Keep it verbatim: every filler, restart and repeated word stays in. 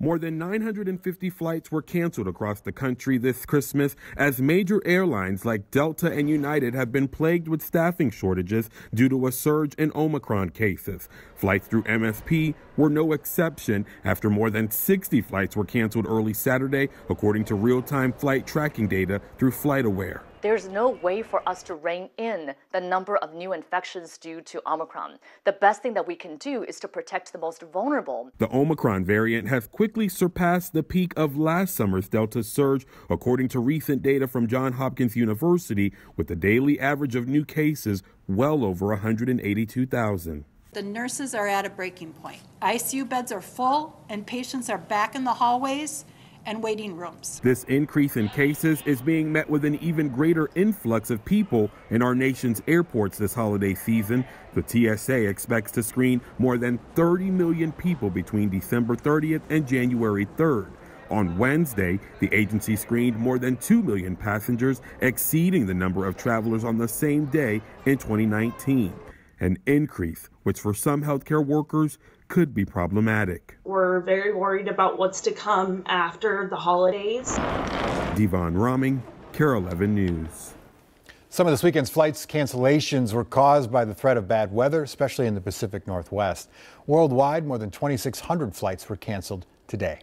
More than nine hundred fifty flights were canceled across the country this Christmas as major airlines like Delta and United have been plagued with staffing shortages due to a surge in Omicron cases. Flights through M S P were no exception after more than sixty flights were canceled early Saturday, according to real-time flight tracking data through FlightAware. There's no way for us to rein in the number of new infections due to Omicron. The best thing that we can do is to protect the most vulnerable. The Omicron variant has quickly surpassed the peak of last summer's Delta surge, according to recent data from Johns Hopkins University, with the daily average of new cases well over one hundred eighty-two thousand. The nurses are at a breaking point. I C U beds are full and patients are back in the hallways and waiting rooms. This increase in cases is being met with an even greater influx of people in our nation's airports this holiday season. The T S A expects to screen more than thirty million people between December thirtieth and January third. On Wednesday, the agency screened more than two million passengers, exceeding the number of travelers on the same day in twenty nineteen. An increase, which for some healthcare workers could be problematic. We're very worried about what's to come after the holidays. Devon Rahming, KARE eleven News. Some of this weekend's flights cancellations were caused by the threat of bad weather, especially in the Pacific Northwest. Worldwide, more than twenty-six hundred flights were canceled today.